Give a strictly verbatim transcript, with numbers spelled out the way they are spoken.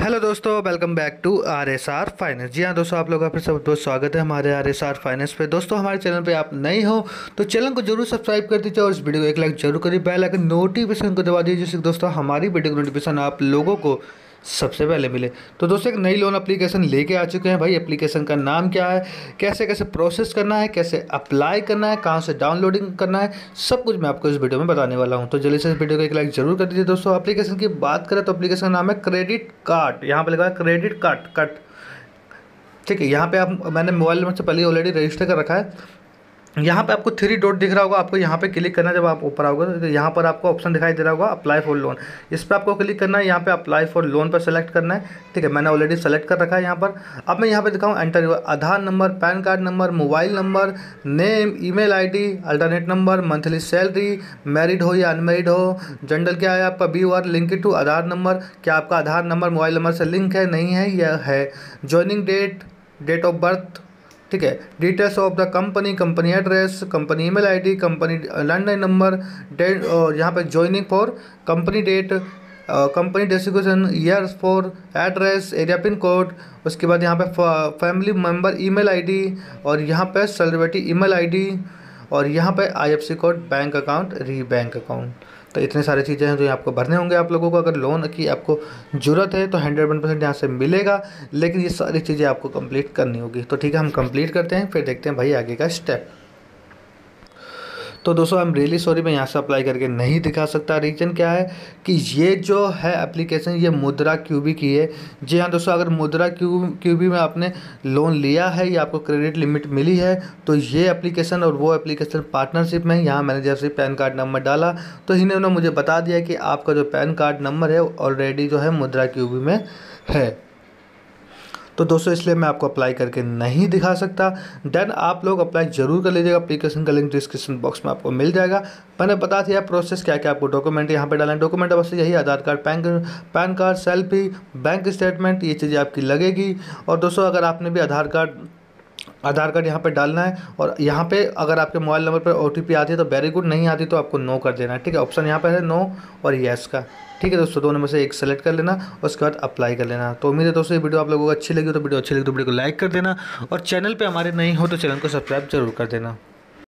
Hello दोस्तों, welcome back to R S R finance. जी हाँ दोस्तों, आप लोग का फिर सब दोस्त स्वागत है हमारे आर एस आर फाइनेंस पे। दोस्तों हमारे चैनल पे आप नए हो तो चैनल को जरूर सब्सक्राइब कर दीजिए और इस वीडियो को एक लाइक जरूर करिए, बेल आइकन नोटिफिकेशन को दबा दीजिए जिससे दोस्तों हमारी वीडियो की नोटिफिकेशन आप लोगों को सबसे पहले मिले। तो दोस्तों एक नई लोन एप्लीकेशन लेके आ चुके हैं भाई। एप्लीकेशन का नाम क्या है, कैसे कैसे प्रोसेस करना है, कैसे अप्लाई करना है, कहाँ से डाउनलोडिंग करना है, सब कुछ मैं आपको इस वीडियो में बताने वाला हूँ। तो जल्दी से इस वीडियो को एक लाइक जरूर कर दीजिए। दोस्तों एप्लीकेशन की बात करें तो एप्लीकेशन का नाम है क्रेडिट कार्ड। यहाँ पर लिखा है क्रेडिट कार्ड कट, ठीक है। यहाँ पर आप मैंने मोबाइल नंबर से पहले ऑलरेडी रजिस्टर कर रखा है। यहाँ पे आपको थ्री डॉट दिख रहा होगा, आपको यहाँ पे क्लिक करना है। जब आप ऊपर आओगे तो यहाँ पर आपको ऑप्शन दिखाई दे रहा होगा अप्लाई फॉर लोन, इस पर आपको क्लिक करना है। यहाँ पे अप्लाई फॉर लोन पर सेलेक्ट करना है, ठीक है। मैंने ऑलरेडी सेलेक्ट कर रखा है। यहाँ पर अब मैं यहाँ पे दिखाऊँ एंटर हुआ Aadhaar number, PAN card number, mobile number, name, email ID, alternate number, monthly salary, married हो या अनमेरिड हो, जेंडर क्या है आपका, B R, link to Aadhaar number, क्या आपका आधार नंबर मोबाइल नंबर से लिंक है नहीं है यह है, joining date, date of birth, ठीक है, details of the company, company address, company email ID, company landline number, date और यहाँ पे joining for, company date, company designation, years for, address, area, pin code, उसके बाद यहाँ पे फैमिली मेंबर ईमेल आईडी और यहाँ पे सेलिब्रिटी ईमेल आईडी और यहाँ पे I F S C code, bank account, re bank account. तो इतने सारे चीज़ें हैं जो यहाँ आपको भरने होंगे आप लोगों को। अगर लोन की आपको ज़रूरत है तो हंड्रेड वन परसेंट यहाँ से मिलेगा, लेकिन ये सारी चीज़ें आपको कंप्लीट करनी होगी। तो ठीक है, हम कंप्लीट करते हैं, फिर देखते हैं भाई आगे का स्टेप। तो दोस्तों आई एम रियली सॉरी, मैं यहाँ से अप्लाई करके नहीं दिखा सकता। रीज़न क्या है कि ये जो है एप्लीकेशन ये मुद्रा क्यूबी की है। जी हाँ दोस्तों, अगर मुद्रा क्यू क्यूबी में आपने लोन लिया है या आपको क्रेडिट लिमिट मिली है तो ये एप्लीकेशन और वो एप्लीकेशन पार्टनरशिप में। यहाँ मैंने जैसे पैन कार्ड नंबर डाला तो इन्होंने मुझे बता दिया कि आपका जो पैन कार्ड नंबर है ऑलरेडी जो है मुद्रा क्यूबी में है। तो दोस्तों इसलिए मैं आपको अप्लाई करके नहीं दिखा सकता। देन आप लोग अप्लाई जरूर कर लीजिएगा। एप्लीकेशन का लिंक डिस्क्रिप्शन बॉक्स में आपको मिल जाएगा। मैंने बता दिया प्रोसेस क्या क्या आपको डॉक्यूमेंट यहाँ पे डालना है। डॉक्यूमेंट बस यही Aadhaar card, PAN PAN card, selfie, bank statement, ये चीज़ें आपकी लगेगी। और दोस्तों अगर आपने भी आधार कार्ड आधार कार्ड यहाँ पे डालना है और यहाँ पे अगर आपके मोबाइल नंबर पर ओ टी पी आती है तो वेरी गुड, नहीं आती तो आपको नो कर देना है, ठीक है। ऑप्शन यहाँ पे है नो और येस का, ठीक है दोस्तों। दोनों में से एक सेलेक्ट कर लेना, उसके बाद अप्लाई कर लेना। तो उम्मीद है दोस्तों ये वीडियो आप लोगों को अच्छी लगी। तो वीडियो अच्छी लगी तो वीडियो को लाइक कर देना और चैनल पर हमारे नहीं हो तो चैनल को सब्सक्राइब जरूर कर देना।